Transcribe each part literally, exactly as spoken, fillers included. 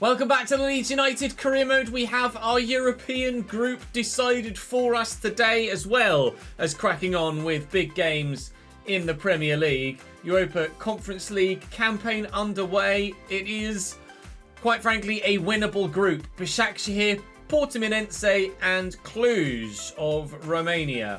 Welcome back to the Leeds United Career Mode. We have our European group decided for us today, as well as cracking on with big games in the Premier League. Europa Conference League campaign underway. It is, quite frankly, a winnable group. Başakşehir, Portimonense and Cluj of Romania.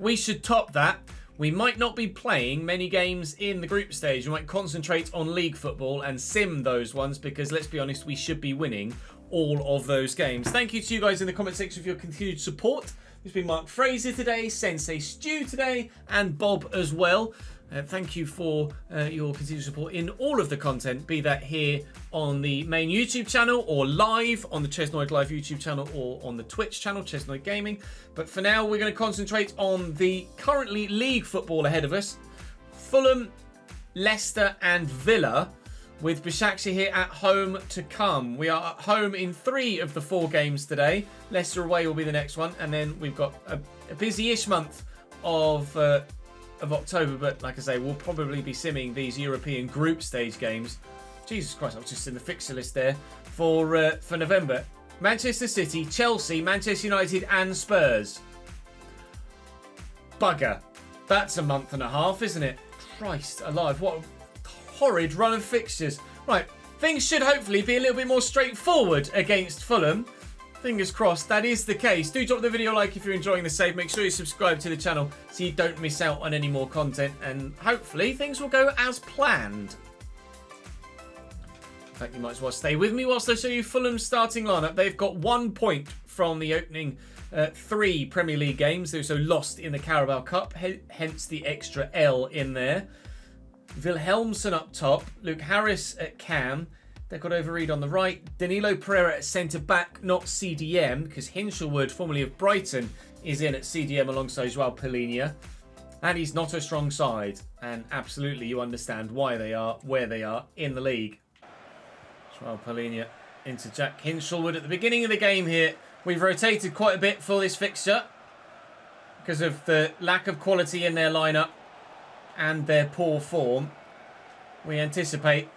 We should top that. We might not be playing many games in the group stage. We might concentrate on league football and sim those ones because, let's be honest, we should be winning all of those games. Thank you to you guys in the comment section for your continued support. It's been Mark Fraser today, Sensei Stew today, and Bob as well. Uh, thank you for uh, your continued support in all of the content, be that here on the main YouTube channel or live on the Chesnoid Live YouTube channel or on the Twitch channel, Chesnoid Gaming. But for now, we're going to concentrate on the currently league football ahead of us. Fulham, Leicester and Villa, with Başakşehir here at home to come. We are at home in three of the four games today. Leicester away will be the next one. And then we've got a, a busy-ish month of... Uh, of October, but like I say, we'll probably be simming these European group stage games. Jesus Christ, I was just in the fixture list there for uh, for November. Manchester City, Chelsea, Manchester United and Spurs. Bugger. That's a month and a half, isn't it? Christ alive, what a horrid run of fixtures. Right, things should hopefully be a little bit more straightforward against Fulham. Fingers crossed, that is the case. Do drop the video a like if you're enjoying the save. Make sure you subscribe to the channel so you don't miss out on any more content. And hopefully things will go as planned. In fact, you might as well stay with me whilst I show you Fulham's starting lineup. They've got one point from the opening uh, three Premier League games. They also lost in the Carabao Cup, hence the extra L in there. Wilhelmsen up top. Luke Harris at cam. Decordova-Reed on the right. Danilo Pereira at centre-back, not C D M, because Hinshelwood, formerly of Brighton, is in at C D M alongside Joao Palhinha. And he's not a strong side. And absolutely, you understand why they are where they are in the league. Joao Palhinha into Jack Hinshelwood at the beginning of the game here. We've rotated quite a bit for this fixture because of the lack of quality in their lineup and their poor form. We anticipate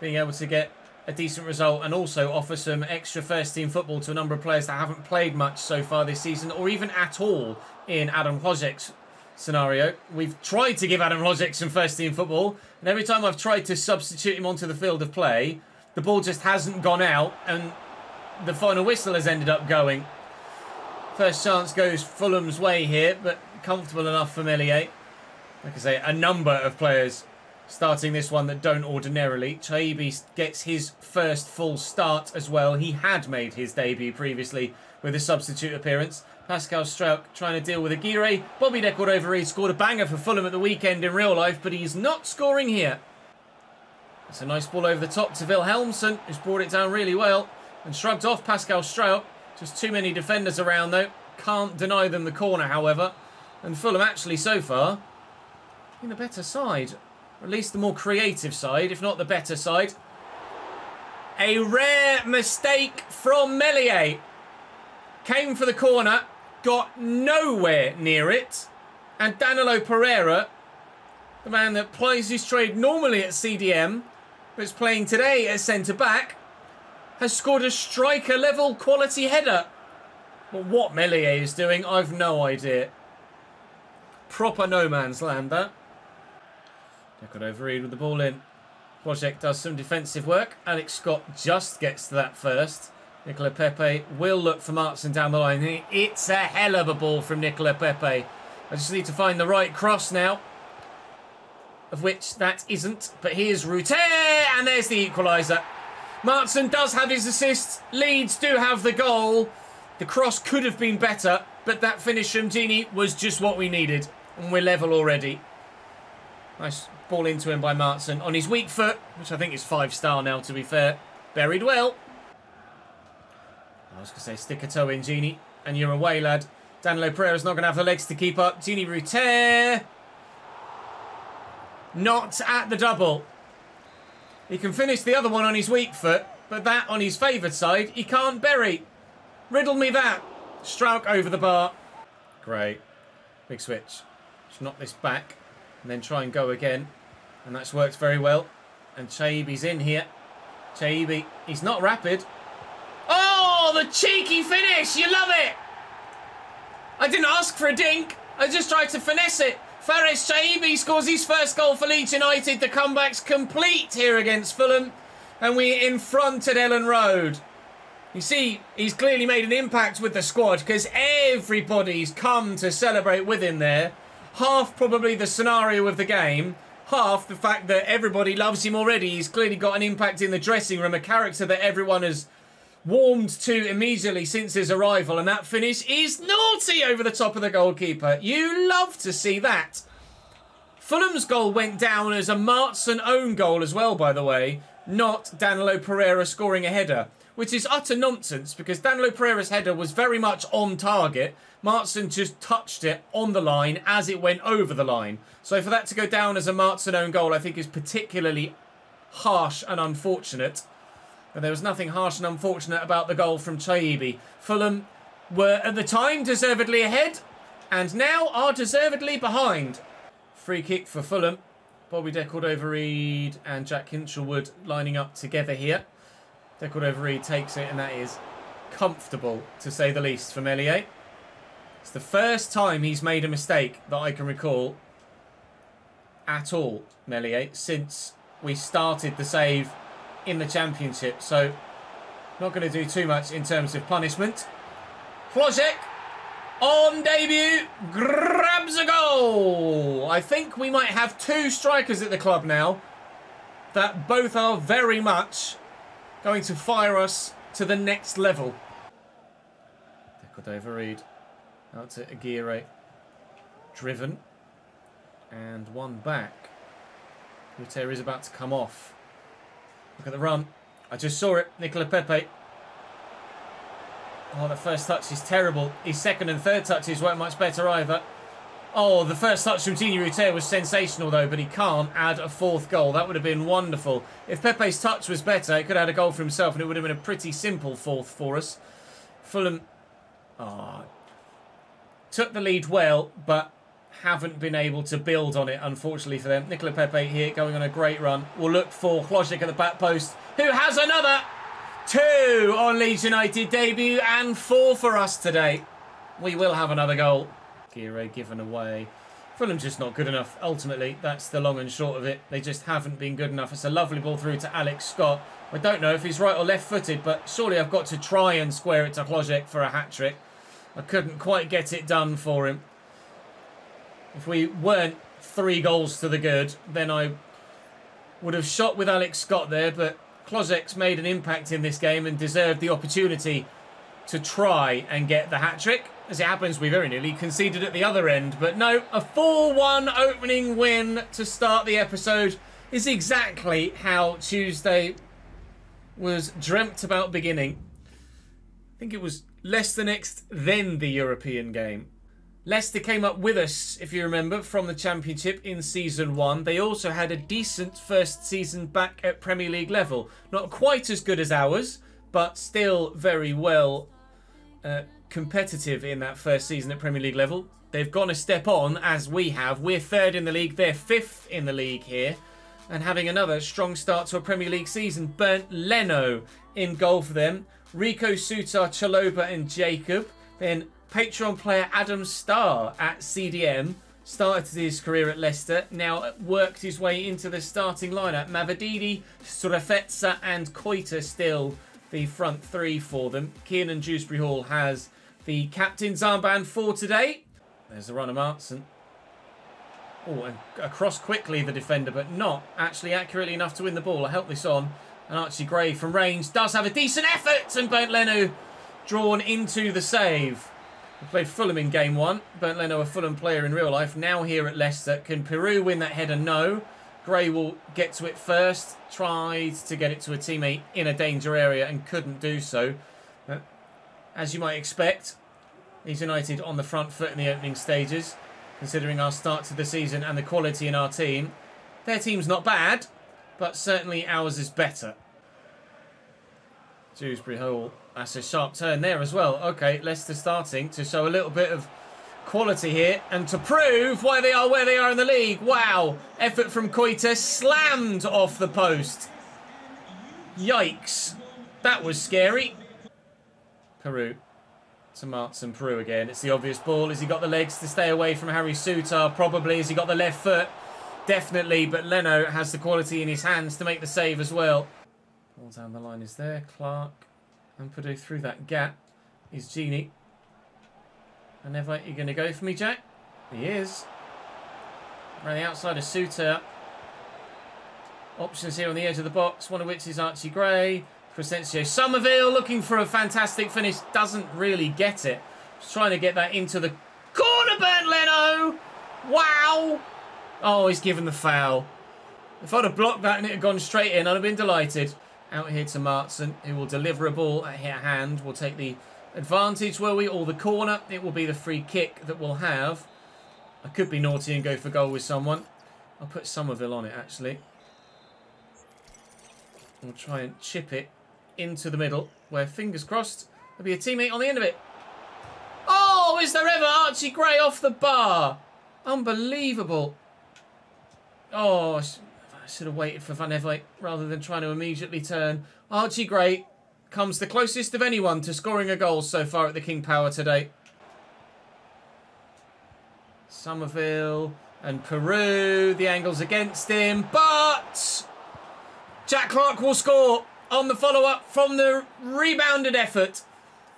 being able to get a decent result and also offer some extra first-team football to a number of players that haven't played much so far this season or even at all in Adam Hložek's scenario. We've tried to give Adam Hložek some first-team football, and every time I've tried to substitute him onto the field of play, the ball just hasn't gone out and the final whistle has ended up going. First chance goes Fulham's way here, but comfortable enough for Melier. Like I say, a number of players starting this one that don't ordinarily. Chaibi gets his first full start as well. He had made his debut previously with a substitute appearance. Pascal Strouk trying to deal with Aguirre. Bobby Decordova-Reed scored a banger for Fulham at the weekend in real life, but he's not scoring here. It's a nice ball over the top to Wilhelmsen, who's brought it down really well and shrugged off Pascal Strouk. Just too many defenders around, though. Can't deny them the corner, however. And Fulham actually, so far, in the better side. Or at least the more creative side, if not the better side. A rare mistake from Melier. Came for the corner, got nowhere near it. And Danilo Pereira, the man that plays his trade normally at C D M, but is playing today at centre-back, has scored a striker-level quality header. But what Melier is doing, I've no idea. Proper no-man's land, that. Decordova-Reed with the ball in. Hložek does some defensive work. Alex Scott just gets to that first. Nicola Pepe will look for Martson down the line. It's a hell of a ball from Nicola Pepe. I just need to find the right cross now, of which that isn't. But here's Routier, and there's the equaliser. Martson does have his assist. Leeds do have the goal. The cross could have been better, but that finish from Gini was just what we needed. And we're level already. Nice ball into him by Martson on his weak foot, which I think is five-star now, to be fair. Buried well. I was going to say, stick a toe in, Gini, and you're away, lad. Danilo Pereira's not going to have the legs to keep up. Gini Routier. Not at the double. He can finish the other one on his weak foot, but that on his favoured side, he can't bury. Riddle me that. Strouk over the bar. Great. Big switch. Just knock this back. And then try and go again. And that's worked very well. And Chaibi's in here. Chaibi, he's not rapid. Oh, the cheeky finish! You love it! I didn't ask for a dink. I just tried to finesse it. Faris Chaibi scores his first goal for Leeds United. The comeback's complete here against Fulham. And we're in front at Ellen Road. You see, he's clearly made an impact with the squad because everybody's come to celebrate with him there. Half probably the scenario of the game. Half the fact that everybody loves him already. He's clearly got an impact in the dressing room, a character that everyone has warmed to immediately since his arrival. And that finish is naughty over the top of the goalkeeper. You love to see that. Fulham's goal went down as a Martson own goal as well, by the way. Not Danilo Pereira scoring a header, which is utter nonsense because Danilo Pereira's header was very much on target. Martson just touched it on the line as it went over the line. So for that to go down as a Martson own goal, I think is particularly harsh and unfortunate. But there was nothing harsh and unfortunate about the goal from Chaibi. Fulham were at the time deservedly ahead and now are deservedly behind. Free kick for Fulham. Bobby Decordova-Reed and Jack Hinshelwood lining up together here. Decordova-Reed takes it, and that is comfortable, to say the least, from Elliot. It's the first time he's made a mistake that I can recall at all, Melier, since we started the save in the Championship. So, not going to do too much in terms of punishment. Hložek, on debut, grabs a goal. I think we might have two strikers at the club now that both are very much going to fire us to the next level. Decordova-Reed. Out to Aguirre, driven, and one back. Routier is about to come off. Look at the run. I just saw it. Nicola Pepe. Oh, the first touch is terrible. His second and third touches weren't much better either. Oh, the first touch from Gini Routier was sensational though, but he can't add a fourth goal. That would have been wonderful. If Pepe's touch was better, he could have had a goal for himself and it would have been a pretty simple fourth for us. Fulham... Oh... Took the lead well, but haven't been able to build on it, unfortunately, for them. Nicola Pepe here going on a great run. We'll look for Hložek at the back post, who has another two on Leeds United debut and four for us today. We will have another goal. Giro given away. Fulham just not good enough. Ultimately, that's the long and short of it. They just haven't been good enough. It's a lovely ball through to Alex Scott. I don't know if he's right or left-footed, but surely I've got to try and square it to Hložek for a hat-trick. I couldn't quite get it done for him. If we weren't three goals to the good, then I would have shot with Alex Scott there, but Hložek's made an impact in this game and deserved the opportunity to try and get the hat-trick. As it happens, we very nearly conceded at the other end, but no, a four one opening win to start the episode is exactly how Tuesday was dreamt about beginning. I think it was Leicester next, then the European game. Leicester came up with us, if you remember, from the Championship in Season one. They also had a decent first season back at Premier League level. Not quite as good as ours, but still very well uh, competitive in that first season at Premier League level. They've gone a step on, as we have. We're third in the league, they're fifth in the league here. And having another strong start to a Premier League season. Bernd Leno in goal for them. Rico, Souttar, Chaloba and Jacob. Then Patreon player Adam Starr at C D M. Started his career at Leicester. Now worked his way into the starting lineup. Mavadidi, Surafetsa and Koita still the front three for them. Kieran Dewsbury-Hall has the captain's armband for today. There's the run of Martson. Oh, and across quickly the defender, but not actually accurately enough to win the ball. I help this on. And Archie Gray from range does have a decent effort. And Bernd Leno drawn into the save. We played Fulham in game one. Bernd Leno, a Fulham player in real life. Now here at Leicester. Can Piroe win that header? No. Gray will get to it first. Tried to get it to a teammate in a danger area and couldn't do so. But as you might expect, he's United on the front foot in the opening stages. Considering our start to the season and the quality in our team. Their team's not bad. But certainly ours is better. Dewsbury-Hall. That's a sharp turn there as well. Okay, Leicester starting to show a little bit of quality here. And to prove why they are where they are in the league. Wow. Effort from Koita slammed off the post. Yikes. That was scary. Peru to Martin Peru again. It's the obvious ball. Has he got the legs to stay away from Harry Souttar? Probably. Has he got the left foot? Definitely. But Leno has the quality in his hands to make the save as well. Ball down the line is there. Clark and Peru through that gap is Gini. And Eva, you're going to go for me, Jack? He is. Around the outside of Souttar. Options here on the edge of the box, one of which is Archie Gray. Crysencio Summerville looking for a fantastic finish. Doesn't really get it. Just trying to get that into the corner, Bernd Leno. Wow. Oh, he's given the foul. If I'd have blocked that and it had gone straight in, I'd have been delighted. Out here to Martson, who will deliver a ball at her hand. We'll take the advantage, will we? Or the corner. It will be the free kick that we'll have. I could be naughty and go for goal with someone. I'll put Summerville on it, actually. We'll try and chip it into the middle, where, fingers crossed, there'll be a teammate on the end of it. Oh, is there ever? Archie Gray off the bar. Unbelievable. Oh, I should have waited for Van Ewijk rather than trying to immediately turn. Archie Gray comes the closest of anyone to scoring a goal so far at the King Power today. Summerville and Peru. The angle's against him, but Jack Clark will score on the follow-up from the rebounded effort.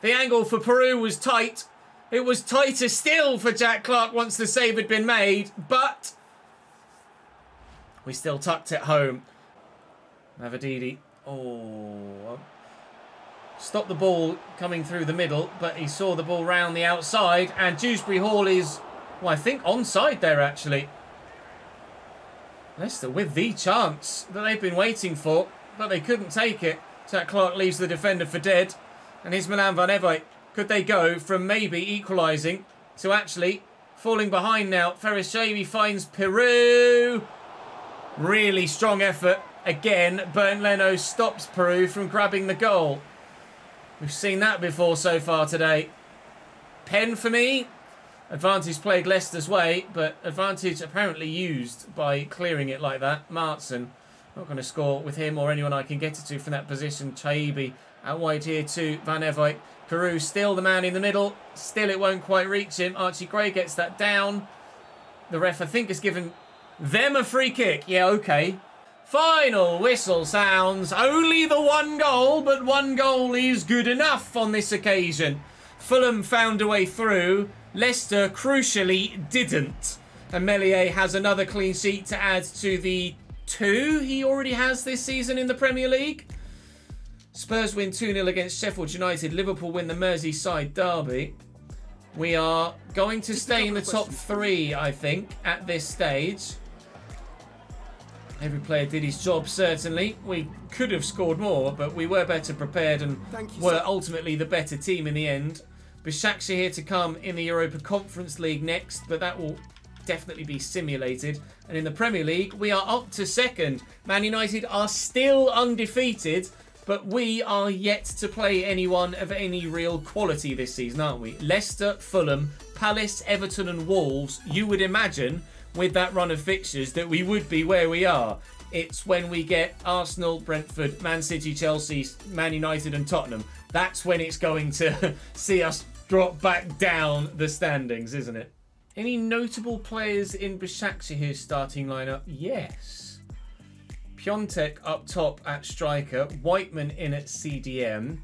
The angle for Peru was tight. It was tighter still for Jack Clark once the save had been made, but we still tucked it home. Mavadidi. Oh. Stopped the ball coming through the middle, but he saw the ball round the outside, and Dewsbury-Hall is, well, I think onside there, actually. Leicester with the chance that they've been waiting for, but they couldn't take it. Jack Clark leaves the defender for dead, and here's Milan van Ewijk. Could they go from maybe equalising to actually falling behind now? Faris Chaibi finds Peru. Really strong effort again. Bernd Leno stops Peru from grabbing the goal. We've seen that before so far today. Pen for me. Advantage played Leicester's way, but advantage apparently used by clearing it like that. Martson, not going to score with him or anyone I can get it to from that position. Chaibi out wide here to Van Ewijk. Peru still the man in the middle. Still it won't quite reach him. Archie Gray gets that down. The ref, I think, has given them a free kick. Yeah, okay. Final whistle sounds. Only the one goal, but one goal is good enough on this occasion. Fulham found a way through. Leicester, crucially, didn't. And Meslier has another clean sheet to add to the two he already has this season in the Premier League. Spurs win two nil against Sheffield United. Liverpool win the Merseyside derby. We are going to stay in the top three, I think, at this stage. Every player did his job, certainly. We could have scored more, but we were better prepared and were ultimately the better team in the end. Başakşehir here to come in the Europa Conference League next, but that will definitely be simulated. And in the Premier League, we are up to second. Man United are still undefeated, but we are yet to play anyone of any real quality this season, aren't we? Leicester, Fulham, Palace, Everton and Wolves. You would imagine, with that run of fixtures, that we would be where we are. It's when we get Arsenal, Brentford, Man City, Chelsea, Man United and Tottenham. That's when it's going to see us drop back down the standings, isn't it? Any notable players in Başakşehir's starting lineup? Yes. Piontek up top at striker. Whiteman in at C D M.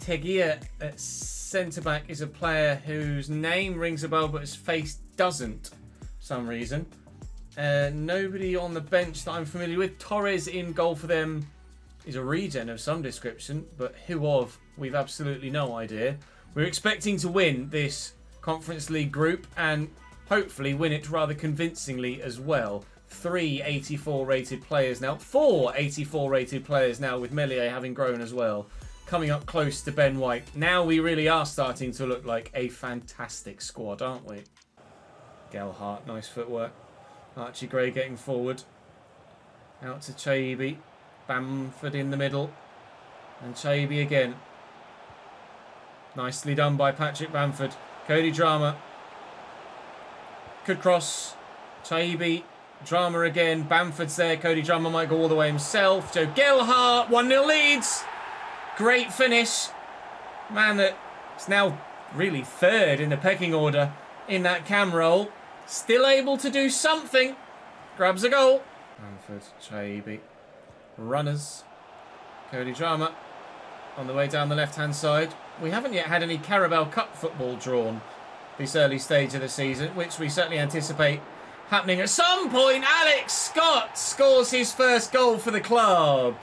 Tegia at centre-back is a player whose name rings a bell, but his face doesn't for some reason. Uh, nobody on the bench that I'm familiar with. Torres in goal for them is a regen of some description, but who of, we've absolutely no idea. We're expecting to win this Conference League group and hopefully win it rather convincingly as well. Three eighty-four rated players now. Four eighty-four rated players now, with Meslier having grown as well. Coming up close to Ben White. Now we really are starting to look like a fantastic squad, aren't we? Gelhardt, nice footwork. Archie Gray getting forward. Out to Chaibi. Bamford in the middle. And Chaibi again. Nicely done by Patrick Bamford. Cody Drama. Could cross. Chaibi Drama again. Bamford's there. Cody Drama might go all the way himself. Joe Gelhardt. one nil leads. Great finish. Man that's now really third in the pecking order in that cam roll. Still able to do something. Grabs a goal. Bamford, Chaibi. Runners. Cody Drama on the way down the left-hand side. We haven't yet had any Carabao Cup football drawn this early stage of the season, which we certainly anticipate happening at some point. Alex Scott scores his first goal for the club.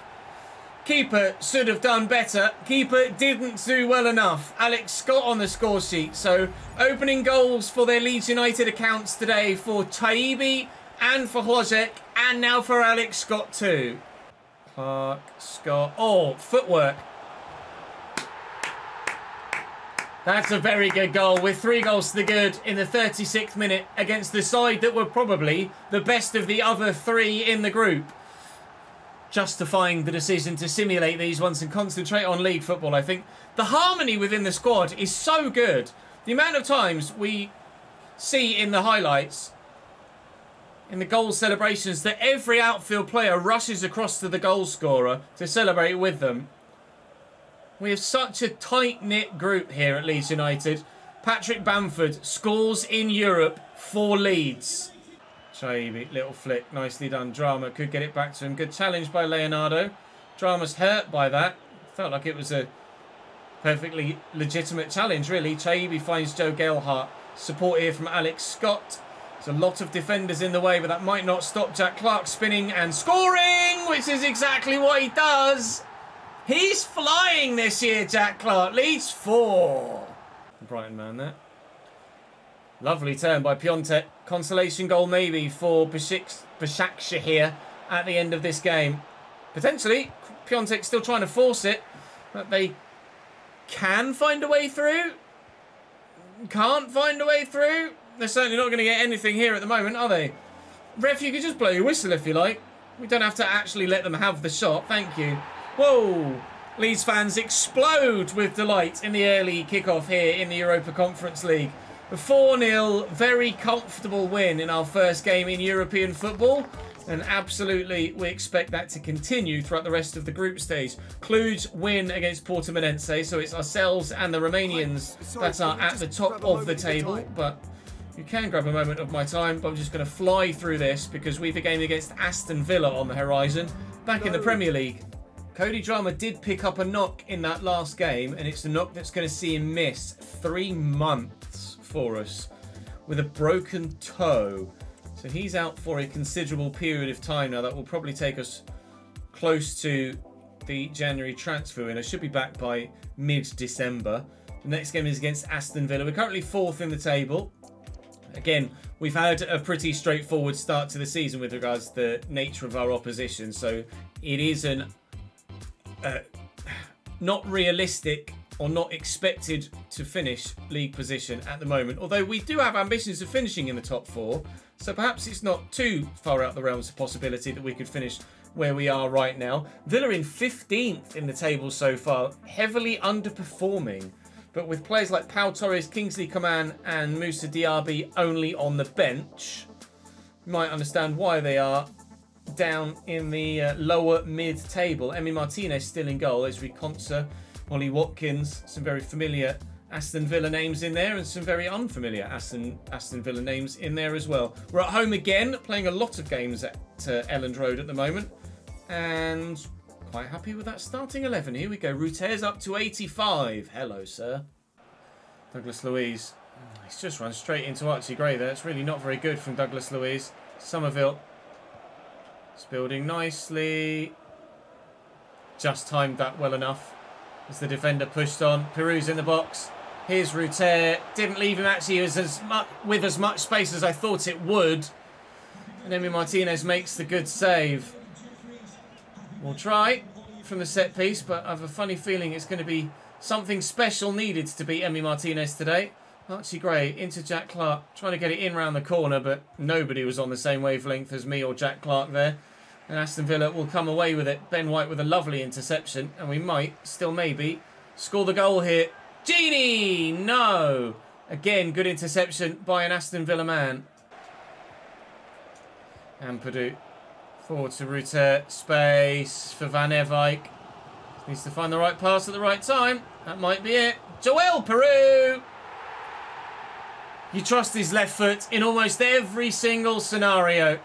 Keeper should have done better. Keeper didn't do well enough. Alex Scott on the score sheet. So opening goals for their Leeds United accounts today for Chaibi and for Hložek, and now for Alex Scott too. Clark, Scott, oh, footwork. That's a very good goal, with three goals to the good in the thirty-sixth minute against the side that were probably the best of the other three in the group. Justifying the decision to simulate these ones and concentrate on league football, I think. The harmony within the squad is so good. The amount of times we see in the highlights, in the goal celebrations, that every outfield player rushes across to the goal scorer to celebrate with them. We have such a tight-knit group here at Leeds United. Patrick Bamford scores in Europe for Leeds. Chaibi, little flick, nicely done. Drama could get it back to him. Good challenge by Leonardo. Drama's hurt by that. Felt like it was a perfectly legitimate challenge, really. Chaibi finds Joe Gelhardt. Support here from Alex Scott. There's a lot of defenders in the way, but that might not stop Jack Clark spinning and scoring, which is exactly what he does. He's flying this year, Jack Clark. Leeds four. Brighton man there. Lovely turn by Piontek. Consolation goal maybe for Başakşehir at the end of this game. Potentially, Piontek still trying to force it. But they can find a way through. Can't find a way through. They're certainly not going to get anything here at the moment, are they? Ref, you could just blow your whistle if you like. We don't have to actually let them have the shot. Thank you. Whoa! Leeds fans explode with delight in the early kickoff here in the Europa Conference League. A four nil, very comfortable win in our first game in European football. And absolutely, we expect that to continue throughout the rest of the group stage. Cluj win against Portimonense, so it's ourselves and the Romanians that are at the top of the table. But you can grab a moment of my time, but I'm just going to fly through this because we've a game against Aston Villa on the horizon, back in the Premier League. Cody Drama did pick up a knock in that last game, and it's the knock that's going to see him miss three months for us with a broken toe. So he's out for a considerable period of time now. That will probably take us close to the January transfer window. Should be back by mid-December. The next game is against Aston Villa. We're currently fourth in the table. Again, we've had a pretty straightforward start to the season with regards to the nature of our opposition. So it is an Uh, not realistic or not expected to finish league position at the moment. Although we do have ambitions of finishing in the top four, so perhaps it's not too far out the realms of possibility that we could finish where we are right now. Villa in fifteenth in the table so far, heavily underperforming, but with players like Pau Torres, Kingsley Coman and Moussa Diaby only on the bench, you might understand why they are down in the uh, lower mid-table. Emi Martinez still in goal. Ezri Konsa, Ollie Watkins, some very familiar Aston Villa names in there and some very unfamiliar Aston, Aston Villa names in there as well. We're at home again, playing a lot of games at uh, Elland Road at the moment, and quite happy with that starting eleven. Here we go. Routier's up to eighty-five. Hello, sir. Douglas Luiz. He's just run straight into Archie Gray there. It's really not very good from Douglas Luiz. Summerville. It's building nicely. Just timed that well enough as the defender pushed on. Pirou's in the box. Here's Routier. Didn't leave him actually as, as much, with as much space as I thought it would. And Emi Martinez makes the good save. We'll try from the set piece, but I have a funny feeling it's going to be something special needed to beat Emi Martinez today. Archie Gray into Jack Clark, trying to get it in round the corner, but nobody was on the same wavelength as me or Jack Clark there. And Aston Villa will come away with it. Ben White with a lovely interception, and we might, still maybe, score the goal here. Gini! No! Again, good interception by an Aston Villa man. And Purdue. Forward to Rutter. Space for Van Ewijk. Needs to find the right pass at the right time. That might be it. Joël Piroe! You trust his left foot in almost every single scenario.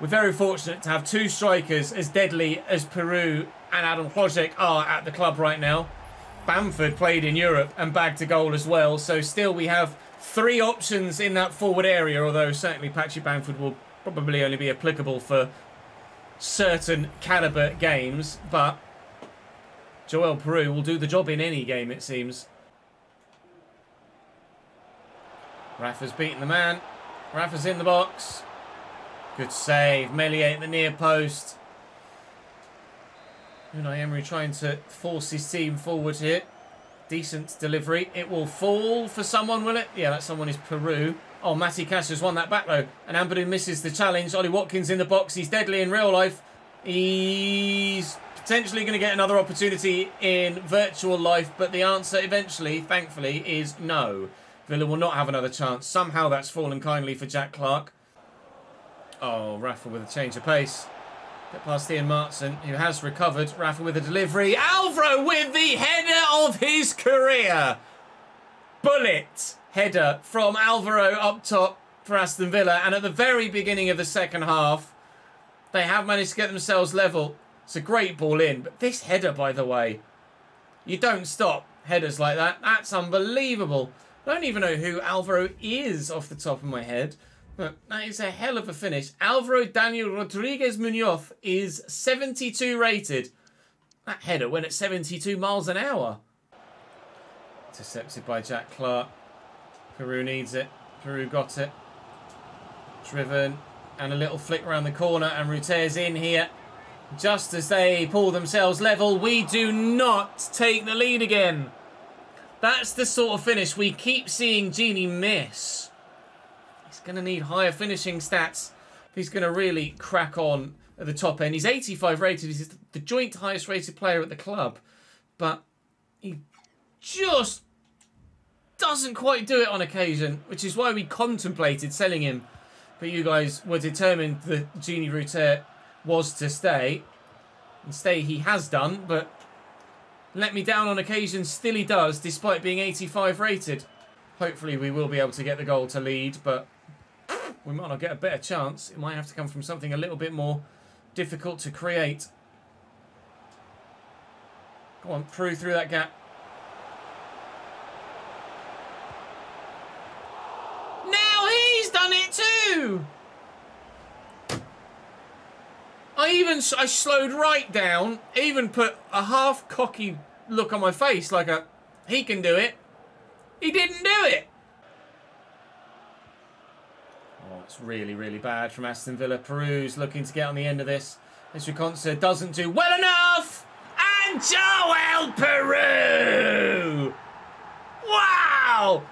We're very fortunate to have two strikers as deadly as Piroe and Adam Hložek are at the club right now. Bamford played in Europe and bagged a goal as well. So still we have three options in that forward area, although certainly Patrick Bamford will probably only be applicable for certain calibre games. But Joël Piroe will do the job in any game, it seems. Rafa's beaten the man. Rafa's in the box. Good save. Melier at the near post. Unai Emery trying to force his team forward here. Decent delivery. It will fall for someone, will it? Yeah, that someone is Piroe. Oh, Matty Cash has won that back though. And Ampadu misses the challenge. Ollie Watkins in the box. He's deadly in real life. He's potentially going to get another opportunity in virtual life. But the answer eventually, thankfully, is no. Villa will not have another chance. Somehow that's fallen kindly for Jack Clark. Oh, Rafa with a change of pace. Get past Ian Martson, who has recovered. Rafa with a delivery. Alvaro with the header of his career. Bullet header from Alvaro up top for Aston Villa. And at the very beginning of the second half, they have managed to get themselves level. It's a great ball in. But this header, by the way, you don't stop headers like that. That's unbelievable. I don't even know who Alvaro is off the top of my head. That is a hell of a finish. Alvaro Daniel Rodriguez Munoz is seventy-two rated. That header went at seventy-two miles an hour. Intercepted by Jack Clark. Piroe needs it. Piroe got it. Driven. And a little flick around the corner. And Router's in here. Just as they pull themselves level, we do not take the lead again. That's the sort of finish we keep seeing Gini miss. He's going to need higher finishing stats if he's going to really crack on at the top end. He's eighty-five rated. He's the joint highest rated player at the club. But he just doesn't quite do it on occasion, which is why we contemplated selling him. But you guys were determined that Gini Routier was to stay. And stay he has done, but let me down on occasion still he does, despite being eighty-five rated. Hopefully we will be able to get the goal to lead, but we might not get a better chance. It might have to come from something a little bit more difficult to create. Go on, Piroe through that gap. Now he's done it too! I even I slowed right down, even put a half-cocky look on my face, like a, he can do it. He didn't do it. Oh, it's really, really bad from Aston Villa. Piroe's looking to get on the end of this. Misrikonsa doesn't do well enough. And Joël Piroe! Wow!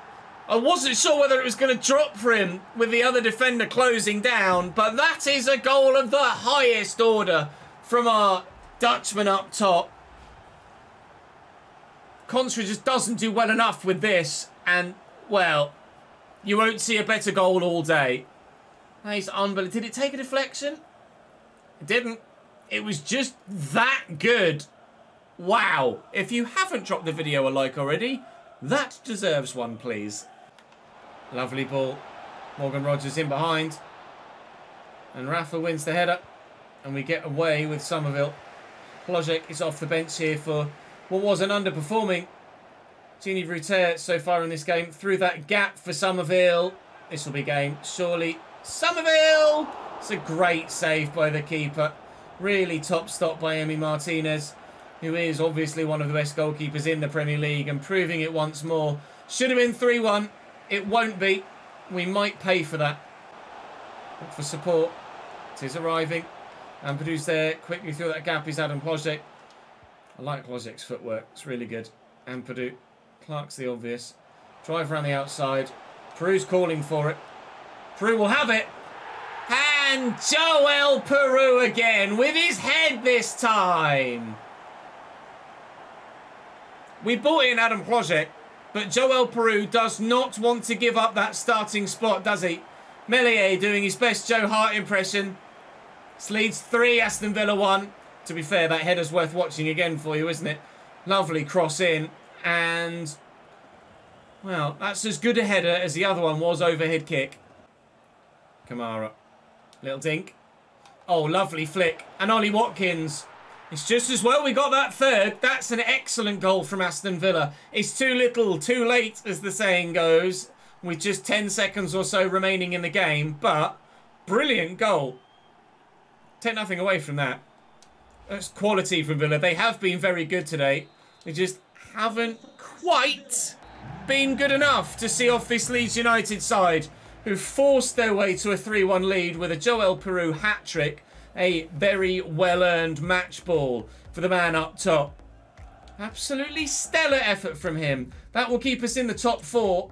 I wasn't sure whether it was going to drop for him with the other defender closing down, but that is a goal of the highest order from our Dutchman up top. Kontra just doesn't do well enough with this. And, well, you won't see a better goal all day. That is unbelievable. Did it take a deflection? It didn't. It was just that good. Wow. If you haven't dropped the video a like already, that deserves one, please. Lovely ball. Morgan Rogers in behind. And Rafa wins the header. And we get away with Summerville. Hložek is off the bench here for what was an underperforming Gini Routier so far in this game. Through that gap for Summerville. This will be game, surely. Summerville! It's a great save by the keeper. Really top stop by Emi Martinez, who is obviously one of the best goalkeepers in the Premier League and proving it once more. Should have been three one. It won't be. We might pay for that. Look for support. It is arriving. And Ampadu's there. Quickly through that gap is Adam Hložek. I like Hložek's footwork. It's really good. And Ampadu. Clark's the obvious. Drive around the outside. Piroe's calling for it. Piroe will have it. And Joël Piroe again with his head this time. We bought in Adam Hložek, but Joël Piroe does not want to give up that starting spot, does he? Melier doing his best Joe Hart impression. It's Leeds three, Aston Villa one. To be fair, that header's worth watching again for you, isn't it? Lovely cross in. And, well, that's as good a header as the other one was, overhead kick. Kamara. Little dink. Oh, lovely flick. And Ollie Watkins. It's just as well we got that third. That's an excellent goal from Aston Villa. It's too little, too late, as the saying goes, with just ten seconds or so remaining in the game. But, brilliant goal. Take nothing away from that. That's quality from Villa. They have been very good today. They just haven't quite been good enough to see off this Leeds United side, who forced their way to a three one lead with a Joël Piroe hat-trick, a very well-earned match ball for the man up top. Absolutely stellar effort from him. That will keep us in the top four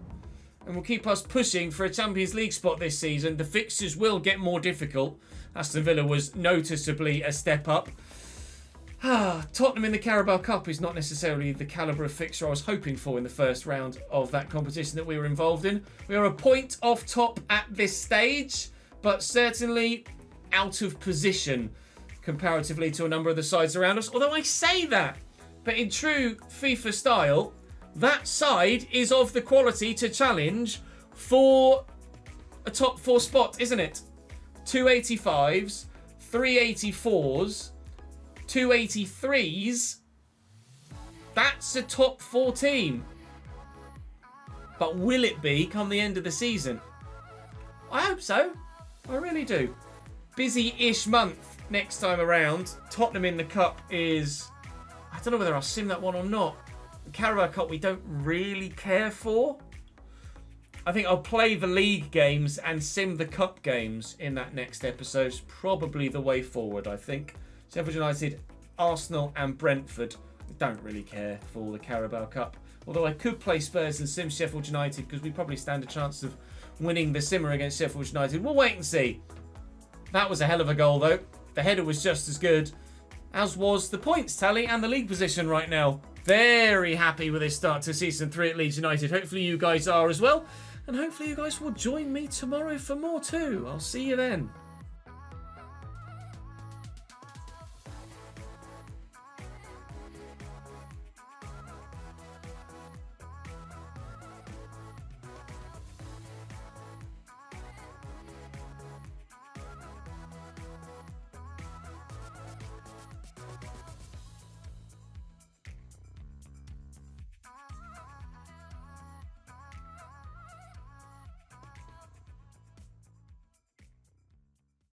and will keep us pushing for a Champions League spot this season. The fixtures will get more difficult. Aston Villa was noticeably a step up. Ah, Tottenham in the Carabao Cup is not necessarily the calibre of fixture I was hoping for in the first round of that competition that we were involved in. We are a point off top at this stage, but certainly out of position comparatively to a number of the sides around us. Although I say that, but in true FIFA style, that side is of the quality to challenge for a top four spot, isn't it? two eighty-fives, three eighty-fours... two eighty-threes, that's a top four team. But will it be come the end of the season? I hope so. I really do. Busy-ish month next time around. Tottenham in the Cup is... I don't know whether I'll sim that one or not. The Carabao Cup we don't really care for. I think I'll play the league games and sim the Cup games in that next episode. It's probably the way forward, I think. Sheffield United, Arsenal and Brentford. I don't really care for the Carabao Cup. Although I could play Spurs and sim Sheffield United because we probably stand a chance of winning the simmer against Sheffield United. We'll wait and see. That was a hell of a goal though. The header was just as good, as was the points tally and the league position right now. Very happy with this start to season three at Leeds United. Hopefully you guys are as well. And hopefully you guys will join me tomorrow for more too. I'll see you then.